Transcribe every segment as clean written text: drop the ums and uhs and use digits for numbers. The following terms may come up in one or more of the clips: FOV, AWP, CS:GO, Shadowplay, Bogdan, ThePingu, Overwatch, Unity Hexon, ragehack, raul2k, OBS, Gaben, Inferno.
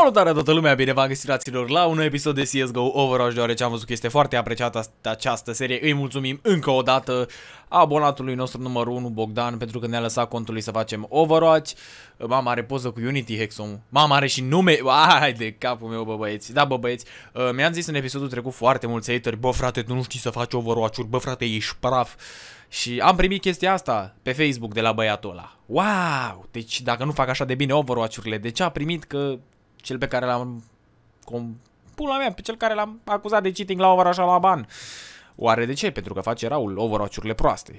Salutare toată lumea, bine v-am găsit, fraților, la un nou episod de CS:GO Overwatch, deoarece am văzut că este foarte apreciată această serie. Îi mulțumim încă o dată abonatului nostru numărul 1, Bogdan, pentru că ne-a lăsat contul lui să facem Overwatch. Mama are poză cu Unity Hexon. Mama are și nume. Ai de capul meu, bă băieți. Da, bă băieți. Mi-am zis în episodul trecut foarte mulți hateri: bă frate, tu nu știi să faci Overwatch-uri, bă frate, ești praf. Și am primit chestia asta pe Facebook de la băiatul ăla. Wow! Deci dacă nu fac așa de bine Overwatch-urile, de ce a primit că cel pe care l-am pula mea, pe cel care l-am acuzat de cheating la Overwatch la ban? Oare de ce? Pentru că face raul Overwatch-urile proaste.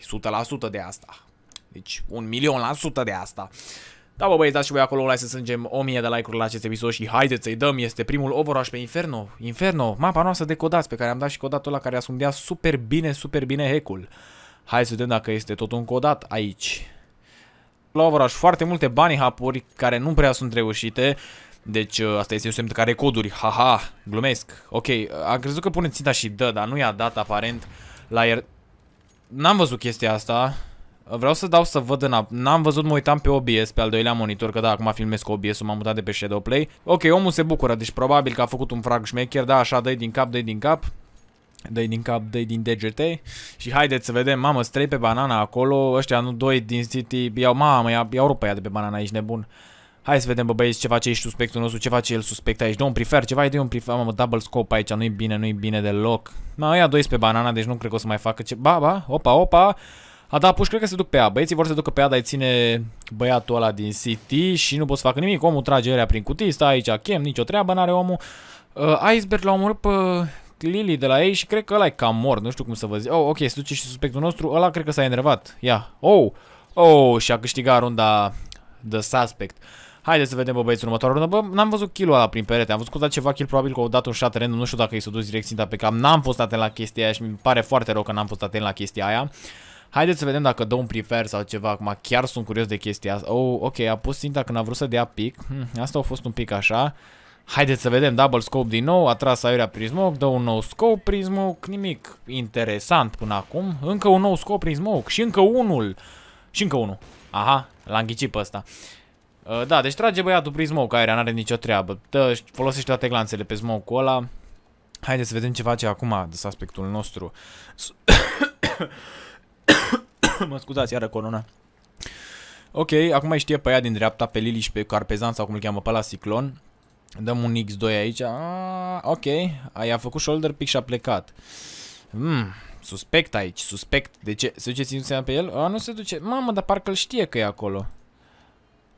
100% de asta. Deci 1.000.000% de asta. Da, bă băieți, dați și voi acolo like să strângem 1000 de like-uri la acest episod și haideți să-i dăm. Este primul Overwatch pe Inferno. Inferno, mapa noastră de codați, pe care am dat și codatul ăla care asundea super bine hack-ul. Hai să vedem dacă este tot un codat aici. La Overwatch foarte multe bani hapuri care nu prea sunt reușite. Deci asta este un semn care coduri. Haha, glumesc. Ok, am crezut că pune ținta și dă, dar nu i-a dat aparent la ier... N-am văzut chestia asta. Vreau să dau să văd în... N-am văzut, mă uitam pe OBS, pe al doilea monitor, că da, acum filmez cu OBS-ul, m-am mutat de pe Shadowplay. Ok, omul se bucură, deci probabil că a făcut un frag șmecher, da, așa, dă-i din cap, dă-i din cap. Dă-i din cap, dă-i din degete. Și haideți să vedem, mamă, strei pe banana acolo. Ăștia nu, doi din City iau, mamă, iau rupa ea de pe banana aici, nebun. Hai să vedem, bă băieți, ce face aici suspectul nostru, ce face el suspect aici. Dă un prefer, ceva, dă un prefer, mamă, double scope aici, nu-i bine, nu-i bine deloc. Mă, ăia doi pe banana, deci nu cred că o să mai facă ce... Ba, ba, opa, opa. A, da, puși, cred că se duc pe A, băieții vor să ducă pe A, dar ține băiatul ăla din City și nu pot să facă nimic. Omul trage ăia prin cutii, stă aici, chem, nicio treabă, n-are omul. Iceberg l-a omorât pe... Lily de la ei și cred că ăla e cam mort, nu știu cum să vă zic. Oh, ok, se duce și suspectul nostru, ăla cred că s-a enervat. Ia, oh, oh, și a câștigat runda de suspect. Haideți să vedem, bă băieți, următoarea rundă. Bă, n-am văzut kill-ul ăla prin perete, am văzut că a dat ceva kill, probabil că au dat un shot random, nu știu dacă i s-a dus direct ținta pe cap. N-am fost atent la chestia aia și mi pare foarte rău că n-am fost atent la chestia aia. Haideți să vedem dacă dă un prefer sau ceva, acum chiar sunt curios de chestia asta. Oh, ok, a pus ținta când a vrut să dea pic, asta a fost un pic așa. Haideți să vedem, double scope din nou, a tras aiurea prin smoke, dă un nou scope prin smoke, nimic interesant până acum. Încă un nou scope prin smoke și încă unul. Și încă unul. Aha, l-am ghicit pe ăsta. Da, deci trage băiatul prin smoke, aiurea n-are nicio treabă. Dă, folosește toate glanțele pe smoke-ul ăla. Haideți să vedem ce face acum de suspectul nostru. Mă scuzați, iară corona. Ok, acum îi știe pe aia din dreapta, pe Lili și pe Carpezan sau cum îl cheamă pe la Ciclon. Dăm un X2 aici. Ah, ok, aia a făcut shoulder pick și a plecat. Suspect aici, suspect. De ce? Se duce ținut pe el? Ah, nu se duce. Mamă, dar parcă îl știe că e acolo.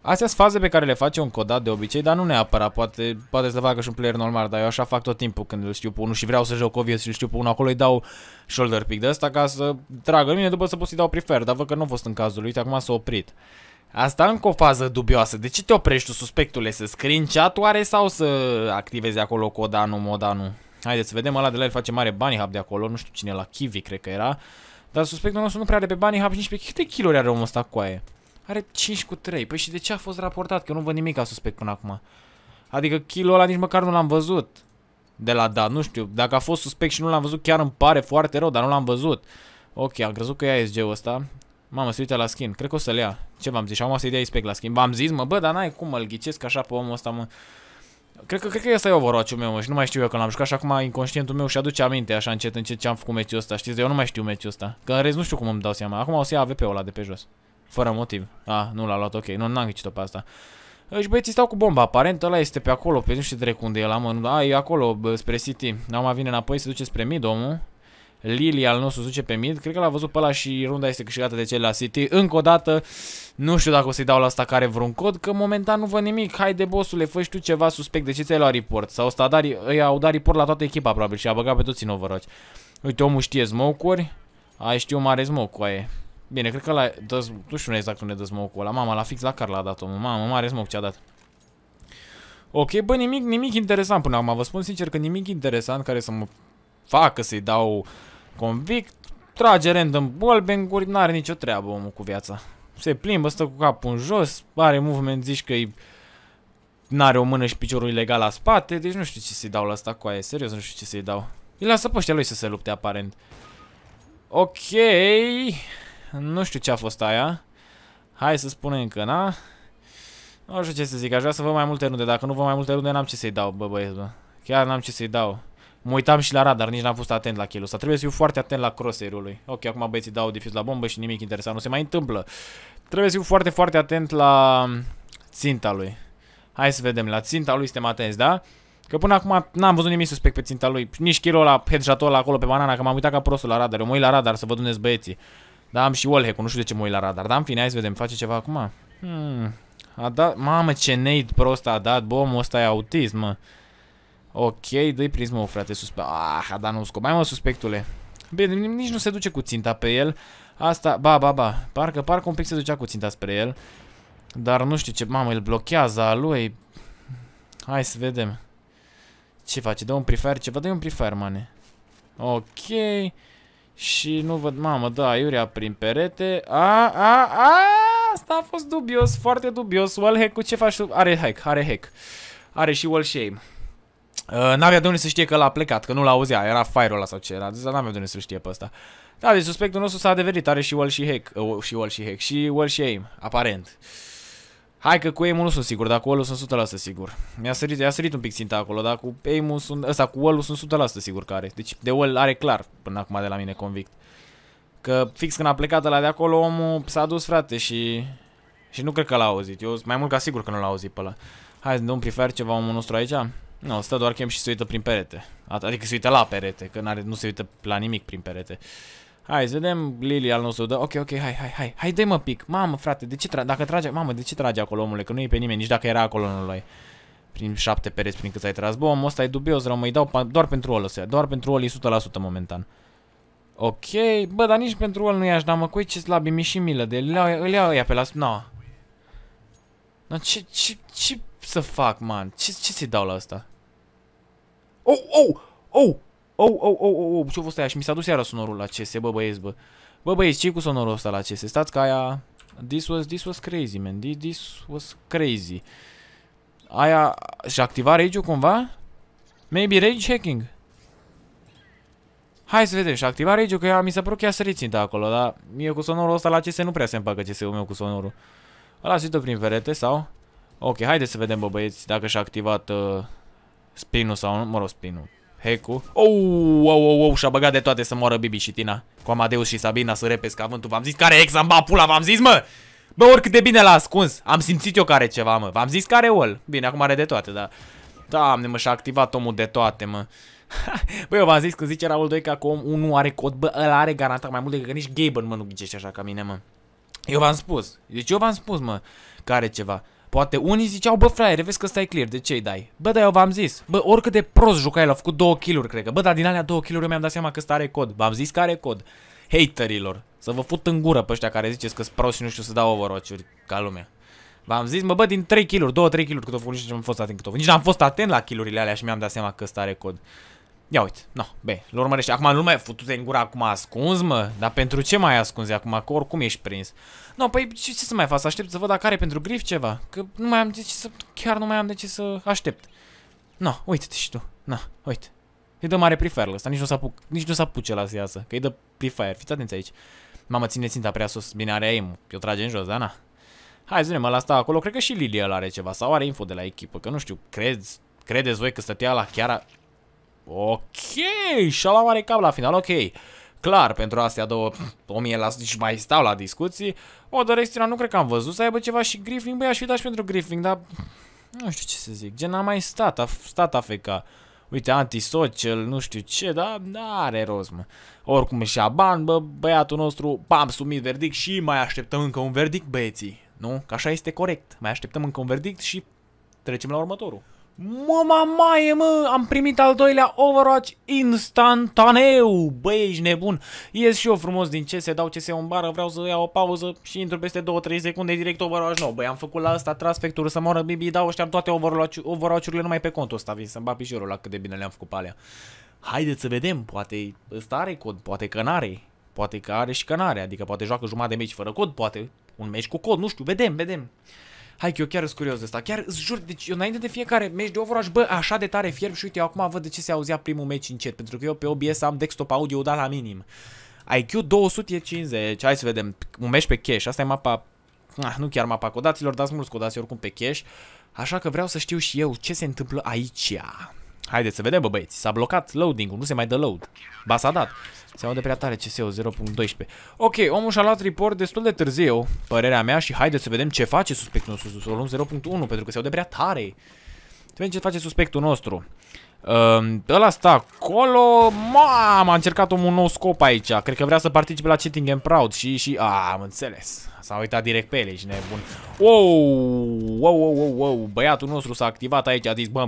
Astea sunt faze pe care le face un codat de obicei, dar nu neapărat. Poate să facă și un player normal, dar eu așa fac tot timpul când îl știu pe unul și vreau să joc obvious și îl știu pe unul. Acolo îi dau shoulder pick de ăsta ca să tragă mine, după să pot să-i dau prefer, dar văd că nu a fost în cazul lui. Uite, acum s-a oprit. Asta încă o fază dubioasă. De ce te oprești tu, suspectule? Să screenshot oare sau să activezi acolo codanul, modanul? Haideți să vedem, ăla de la el face mare bunny hub de acolo. Nu știu cine, la Kiwi cred că era. Dar suspectul nostru nu prea are pe bunny hub nici pe... Câte kill-uri are omul ăsta cu aia? Are 5 cu 3. Păi și de ce a fost raportat? Că nu văd nimic ca suspect până acum. Adică kill-ul ăla nici măcar nu l-am văzut. De la da, nu știu. Dacă a fost suspect și nu l-am văzut, chiar îmi pare foarte rău, dar nu l-am văzut. Ok, am crezut că e ASG-ul ăsta. Mamă, se uite la skin, cred că o să-l ia. Ce v-am zis? Am o să-i dea spec la skin. V-am zis, mă, bă, dar n-ai cum, mă-l ghicesc așa pe omul ăsta, mă. Cred că ăsta e Overwatch-ul meu, mă, și nu mai știu eu că l-am jucat și acum inconștientul meu și aduce aminte așa încet, încet ce am făcut meciul ăsta, știți? Eu nu mai știu meciul ăsta, că în rest nu știu cum îmi dau seama. Acum o să ia AWP-ul ăla de pe jos. Fără motiv. A, nu l-a luat, ok, nu, n-am ghicit-o pe asta. Și băieții stau cu bomba, aparent ăla este pe acolo, pe nu știu direct unde e ăla, mă. A, e acolo, spre City. Acum vine înapoi, se duce spre mid, omul. Lily al nostru duce pe mid, cred că l-a văzut pe ăla și runda este câștigată de cel la City. Încă o dată, nu știu dacă o să-i dau la asta care vreun cod, că momentan nu văd nimic. Haide, bossule, fă și tu ceva suspect, de ce ți-ai luat report? Sau ăsta i-au dat report la toată echipa probabil și a băgat pe toți în Overwatch. Uite, omul știe smoke-uri, ai știu mare smoke-ul. Bine, cred că ăla dă, nu știu exact unde dă smoke-ul ăla, mama, la fix la Carl a dat omul, mamă, mare smoke ce-a dat. Ok, bă, nimic interesant până acum, vă spun sincer că nimic interesant care să mă facă să-i dau... Convict, trage random wallbang-uri, n-are nicio treabă omul cu viața. Se plimbă, stă cu capul în jos, are movement, zici că n-are o mână și piciorul ilegal la spate, deci nu știu ce să-i dau la asta cu aia, serios, nu știu ce să-i dau. Îi lasă pe ăștia lui să se lupte aparent. Ok, nu știu ce a fost aia. Hai să spunem că na. Nu știu ce să zic, aș vrea să văd mai multe runde. Dacă nu văd mai multe runde, n-am ce să-i dau, bă băieți, bă. Chiar n-am ce să-i dau. Mă uitam și la radar, nici n-am fost atent la kill-ul ăsta. Trebuie să fiu foarte atent la crosshair-ul lui. Ok, acum băieții dau difuz la bombă și nimic interesant nu se mai întâmplă. Trebuie să fiu foarte, foarte atent la ținta lui. Hai să vedem, la ținta lui suntem atenți, da? Că până acum n-am văzut nimic suspect pe ținta lui. Nici kill-ul ăla, headshot-ul ăla acolo pe banana, că m-am uitat ca prostul la radar. Eu mă uit la radar să văd unde-s băieții. Da, am și wallhack-ul, nu știu de ce mă uit la radar. Dar în fine, hai să vedem, face ceva acum? A dat, mamă, ce nade prost a dat, bă, omul ăsta e autism, mă. Ok, dă-i prismul, frate, suspect. Ah, a dat nu scop. Mai mă, suspectule. Bine, nici nu se duce cu ținta pe el. Asta, ba, parcă un pic se ducea cu ținta spre el. Dar nu știu ce, mamă, îl blochează a lui. Hai să vedem. Ce face, dă un prefire, ceva, dă-i un prefire, mane. Ok. Și nu văd, mamă, da, iurea prin perete. Asta a fost dubios, foarte dubios. Wallhack-ul, ce faci tu? Are hack, are hack. Are și wall shame. N-avea de unde să știe că l-a plecat, că nu l-auzea, era fire-ul ăla sau ce era, dar n-avea de unde să știe pe ăsta. Da, deci suspectul nostru s-a adeverit, are și wall și hack, și wall și aim, aparent. Hai că cu aim-ul nu sunt sigur, dar cu wall-ul sunt 100% sigur. Mi-a sărit un pic ținta acolo, dar cu aim-ul sunt, ăsta cu wall-ul sunt 100% sigur că are. Deci de wall are clar, până acum de la mine convict. Că fix când a plecat ăla de acolo, omul s-a dus, frate, și nu cred că l-a auzit. Eu mai mult ca sigur că nu l-a auzit pe ăla. Hai să dăm prefer ceva omul nostru aici. Nu, stă doar chem și se uită prin perete. Adică se uită la perete, că nu se uită la nimic prin perete. Hai să vedem, Lily al nostru dă. Ok, hai, dă-mă pic. Mamă, frate, de ce trage acolo, omule? Că nu e pe nimeni, nici dacă era acolo nu l-ai. Prin 7 pereți prin cât ai tras. Bă, omul ăsta e dubios, rău, mă-i dau doar pentru ăla ăsta. Doar pentru ăla e 100% momentan. Ok, bă, dar nici pentru ăla nu i-aș da, mă, cu ei ce slabi, mi-e și milă de îl iau ăia pe la... No. Dar ce să fac, man? Ce să-i dau la ăsta? Oh, ce-a fost aia? Și mi s-a dus iară sonorul la CS, bă băieți, bă. Bă băieți, ce-i cu sonorul ăsta la CS? Stați că aia... This was crazy, man. This was crazy. Aia... Și activa rage-ul cumva? Maybe rage hacking. Hai să vedem, și activa rage-ul, că mi s-a părut că i-a sărit ținta acolo, dar... Mie cu sonorul ăsta la CS nu prea se împacă CS-ul meu cu sonorul. Ăla se uită prin verete sau... Ok, haideți să vedem, bă băieți, dacă și-a activat... Spinul sau nu, mă rog, spinul. Hecu. Oh, și-a băgat de toate să moară Bibi și Tina. Cu Amadeus și Sabina să repesc avântul. V-am zis care ex, am bat pula, v-am zis, mă! Bă, oricât de bine l-a ascuns. Am simțit eu care ceva, mă. V-am zis care ol. Bine, acum are de toate, dar... Doamne, mă, și-a activat omul de toate, mă. Bă, eu v-am zis că zice Raul 2 că acum unul are cod. Bă, ăla are garantat mai mult decât că nici Gaben, mă, nu ghicește așa ca mine, mă. Eu v-am spus. Deci eu v-am spus, mă, că are ceva. Poate unii ziceau, bă, fraiere, vezi că stai clear, de ce-i dai? Bă, dar eu v-am zis, bă, oricât de prost jucai, l-a făcut 2 kill-uri, cred că. Bă, dar din alea 2 kill-uri mi-am dat seama că ăsta are cod. V-am zis că are cod. Haterilor, să vă fut în gură pe ăștia care ziceți că-s prost și nu știu să dau Overwatch-uri ca lumea. V-am zis, mă, bă, din 3 kill-uri, 2-3 kill-uri cât o făcut, nici n-am fost atent cât o făcut. Nici n-am fost atent la kill-urile alea și mi-am dat seama că ăsta are cod. Ia uite, no, bă, îl urmărește. Acum nu mai futute în gură, acum ascunzi, mă. Dar pentru ce mai ascunzi acum? Că oricum ești prins. No, păi ce să mai fac? Să aștept să văd dacă are pentru grif ceva. Că nu mai am de ce să... Chiar nu mai am de ce să aștept. No, uite-te și tu. No, uite. Îi dă mare prefer la ăsta. Nici nu s-a puce la să iasă. Că îi dă prefer. Fiți atenți aici. Mamă, ține ținta prea sus. Bine, are aim-ul. Eu trage în jos, da, na. Hai, zine, mă, la asta acolo. Cred că și Lily ăla are ceva. Sau are info de la echipă. Că nu știu. Credeți voi că stătea la chiar... Ok, și-a luat mare cap la final, ok. Clar, pentru astea două, 1000% și mai stau la discuții. O, dar extra nu cred că am văzut să aibă ceva și Griffin. Băi, aș fi dat și pentru Griffin, dar nu știu ce să zic. Gen, n-am mai stat afeca. Uite, antisocial, nu știu ce, dar n-are rost, mă. Oricum e Shaban, bă, băiatul nostru, bam, sumit verdict și mai așteptăm încă un verdict, băieții. Nu? Că așa este corect. Mai așteptăm încă un verdict și trecem la următorul. Mă, mamaie, mă, am primit al doilea Overwatch instantaneu. Băi, ești nebun. Ies și eu frumos din CS, dau CS în bară, vreau să iau o pauză și intru peste 2-3 secunde direct Overwatch nou. Băi, am făcut la ăsta, tras factorul să moară Bibi, dau ăștia toate Overwatch-urile numai pe contul ăsta, vin să-mi bat piciorul la cât de bine le-am făcut pe alea. Haideți să vedem, poate ăsta are cod, poate că n-are. Poate că are și că n-are, adică poate joacă jumătate de meci fără cod, poate un meci cu cod, nu știu, vedem. Hai că eu chiar sunt curios de asta, chiar îți jur, deci eu înainte de fiecare meci de Overwatch, bă, așa de tare fierb și uite, eu acum văd de ce se auzea primul meci încet, pentru că eu pe OBS am desktop audio dat la minim. IQ 250, hai să vedem, un meci pe cash, asta e mapa Nu chiar mapa codaților, dați mulți codați oricum pe cash. Așa că vreau să știu și eu ce se întâmplă aici. Haideți să vedem, bă băieți. S-a blocat loading-ul, nu se mai dă load. Ba s-a dat. Se aude prea tare CS-ul 0.12. Ok, omul și-a luat report destul de târziu, părerea mea, și haideți să vedem ce face suspectul nostru. Să o luăm 0.1 pentru că se aude prea tare. Să vedem ce face suspectul nostru. Ăla stă acolo. Mama, a încercat omul un nou scop aici. Cred că vrea să participe la Cheating and Proud. Și am înțeles. S-a uitat direct pe ele și nebun. Wow, băiatul nostru s-a activat aici. A zis, bă,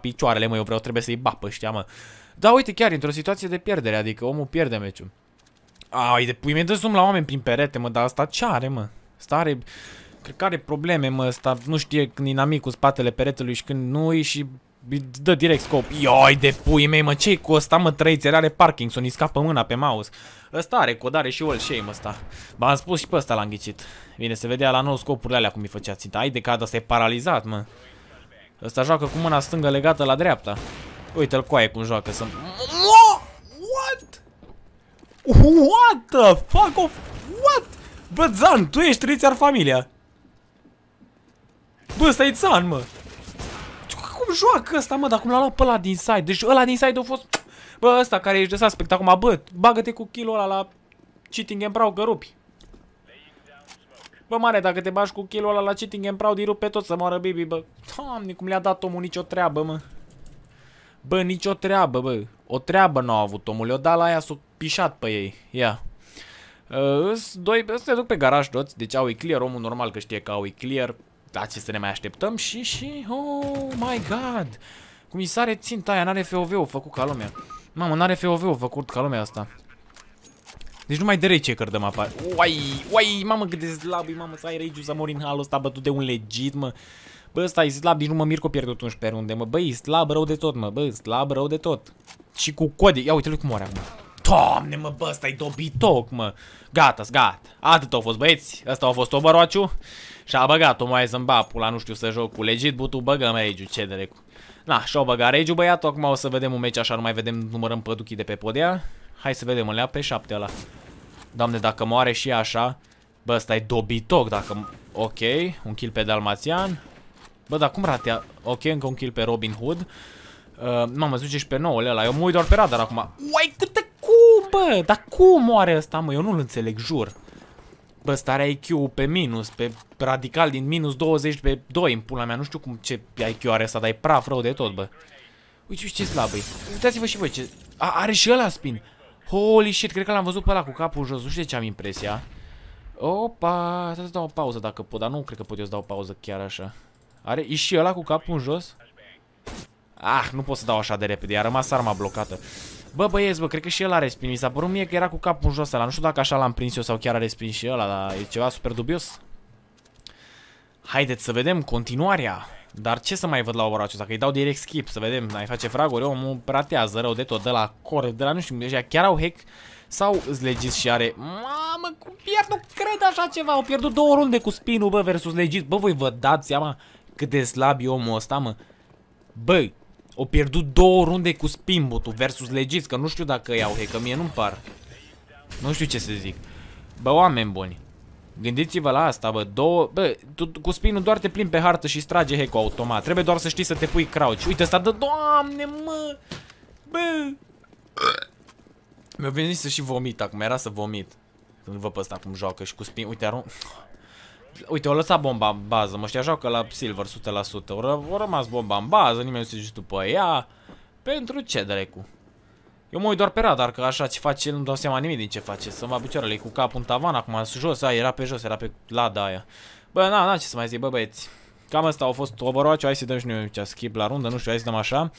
picioarele, mă, eu vreau, trebuie să-i bapă, știa, mă. Da, uite, chiar într-o situație de pierdere. Adică omul pierde meciul. Ai, de pui, mi-e dă zoom la oameni prin perete, mă. Dar asta ce are, mă? Stare... Cred că are probleme, mă, ăsta nu știe când e namic cu spatele peretelui și când nu-i și dă direct scop. Ioi de pui mei, mă, ce-i cu ăsta, mă, trăiți, el are Parkinson, îi scapă mâna pe mouse. Ăsta are codare și all shame ăsta. V-am spus și pe ăsta l-am ghicit. Bine, se vedea la nou scopurile alea cum îi făcea ținta. Ai de cadă, ăsta e paralizat, mă. Ăsta joacă cu mâna stângă legată la dreapta. Uite-l coaie cum joacă, să... What? What the fuck of... What? Bă, Zan, tu ești trițar familia. Bă, ăsta e Zan, mă. Cum joacă ăsta, mă, dar cum l-a luat pe ăla din side? Deci ăla din side a fost... Bă, ăsta care ești de suspect acum, bă, bagă-te cu kill-ul ăla la Cheating and Proud, că rupi. Bă, mare, dacă te bagi cu kill-ul ăla la Cheating and Proud, îi rup pe tot să moară Bibi, bă. Doamne, cum le-a dat omul, nicio treabă, mă. Bă, nicio treabă, bă. O treabă n-a avut omul, le-o dat la aia, s-o pișat pe ei. Ia. Se duc pe garaj toți, deci au-i clear, omul normal că știe că au-i clear. Da, ce să ne mai așteptăm și... Oh my god! Cum i sare ținta aia, n-are FOV-ul făcut ca lumea. Mamă, n-are FOV-ul făcut ca lumea asta. Deci numai de rage-căr dăm apar. Uai, mamă, cât de slab e, mamă, să ai rage-ul să mori în halul ăsta bătut de un legit, mă. Bă, ăsta e slab, nici nu mă mir că pierdut 11 runde, mă. Bă, e slab rău de tot, mă, bă, slab rău de tot. Și cu code, ia uite-l cum moare acum. Doamne, mă, bă, ăsta-i dobitoc, mă. Gata-s, gata. Atât au fost, băieți. Ăsta a fost Overwatch-ul. Și-a băgat-o mai zâmbapul la nu știu să joc cu legit, butul băgăm rage-ul, ce drecu. Na, și-o băgat rage-ul, băiatul, acum o să vedem un meci așa, nu mai vedem, numărăm păduchii de pe podea. Hai să vedem, îl ia pe 7 ăla. Doamne, dacă moare și așa, bă, ăsta-i dobitoc, dacă... Ok, un kill pe Dalmațian. Bă, dar cum ratea? Ok, încă un kill pe Robin Hood. Mamă, zice și pe 9-le ăla, eu mă uit doar pe radar acum. Uai, câtă cum, bă? Dar cum moare ăsta, mă? Eu nu-l înțeleg, jur. Bă, ăsta are IQ-ul pe minus, pe radical din minus 20 pe 2 în pula mea. Nu știu cum ce IQ are ăsta, dar e praf rău de tot, bă. Uite ce slabă e. Uitați-vă și voi ce... A, are și ăla spin. Holy shit, cred că l-am văzut pe ăla cu capul jos, nu știu de ce am impresia. Opa, trebuie să dau o pauză dacă pot, dar nu cred că pot eu să dau o pauză chiar așa. Are e și ăla cu capul în jos? Ah, nu pot să dau așa de repede, a rămas arma blocată. Bă, băieți, bă, cred că și el a respins. Mi s-a părut mie că era cu capul în jos ăla. Nu știu dacă așa l-am prins eu sau chiar a respins și ăla, dar e ceva super dubios. Haideți să vedem continuarea. Dar ce să mai văd la Overwatch? Dacă îi dau direct skip, să vedem, mai face fraguri, omul pratează rău de tot, de la core, de la nu știu, deja chiar au hack sau legit și are... Mamă, cum pierd, nu cred așa ceva, au pierdut 2 runde cu spinul, bă, versus legit. Bă, voi vă dați seama cât de slab e omul ăsta, mă? Bă, au pierdut 2 runde cu spinbotul versus legit, că nu știu dacă iau hack, că mie nu-mi par. Nu știu ce să zic. Bă, oameni buni, gândiți-vă la asta, bă, bă, tu cu spinul doar te plimbi pe hartă și strage hack-ul automat. Trebuie doar să știi să te pui crouch. Uite ăsta dă, doamne, mă. Bă. Mi-a venit să și vomit acum, era să vomit. Când văd pe ăsta cum joacă și cu spin, uite, arunc. Uite, o lăsat bomba în bază, mă, știa, joacă la silver 100%. O rămas bomba în bază, nimeni nu se duce după ea. Pentru ce, drecu? Eu mă uit doar pe radar, că așa ce face el, nu-mi dau seama nimic din ce face. Să-mi va picioarele cu capul în tavan, acum jos, aia, era pe jos, era pe lada aia. Bă, na, ce să mai zic, bă, băieți. Cam asta a fost Overwatch-ul, hai să dăm și noi ce skip la rundă, nu știu, hai să dăm așa.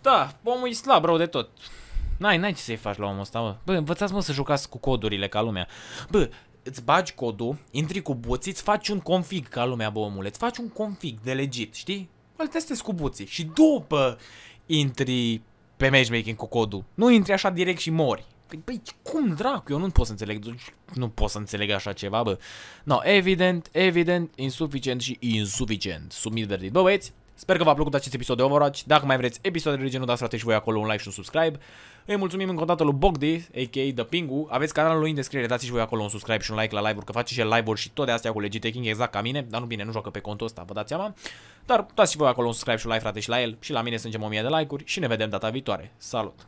Da, omul e slab, rău de tot. N-ai ce să-i faci la omul ăsta, bă. Bă, învățați, mă, să jucați cu codurile ca lumea. Bă, îți bagi codul, intri cu buții, îți faci un config ca lumea, bă, omule. Îți faci un config de legit, știi? Îl testezi cu buții și după intri pe matchmaking cu codul. Nu intri așa direct și mori. Păi, cum dracu? Eu nu pot să înțeleg. Nu pot să înțeleg așa ceva, bă. No, evident, insuficient și insuficient. Submit verdit. Bă, băieți, Sper că v-a plăcut acest episod de Overwatch. Dacă mai vreți episoade de genul, dați frate și voi acolo un like și un subscribe. Îi mulțumim încă o dată lui Bogdi, a.k.a. ThePingu. Aveți canalul lui în descriere, dați și voi acolo un subscribe și un like la live-uri, că face și el live-uri și tot de astea cu legit taking exact ca mine, dar nu bine, nu joacă pe contul ăsta, vă dați seama. Dar dați și voi acolo un subscribe și un like, frate, și la el și la mine strângem 1000 de like-uri și ne vedem data viitoare. Salut!